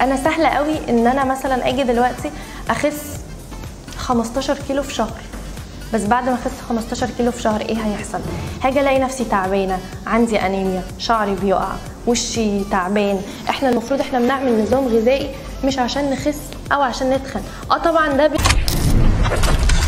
انا سهله قوي ان انا مثلا اجي دلوقتي اخس 15 كيلو في شهر، بس بعد ما اخس 15 كيلو في شهر ايه هيحصل؟ هاجي الاقي نفسي تعبانه، عندي انيميا، شعري بيقع، وشي تعبان. احنا المفروض احنا بنعمل نظام غذائي مش عشان نخس او عشان نتخن. طبعا ده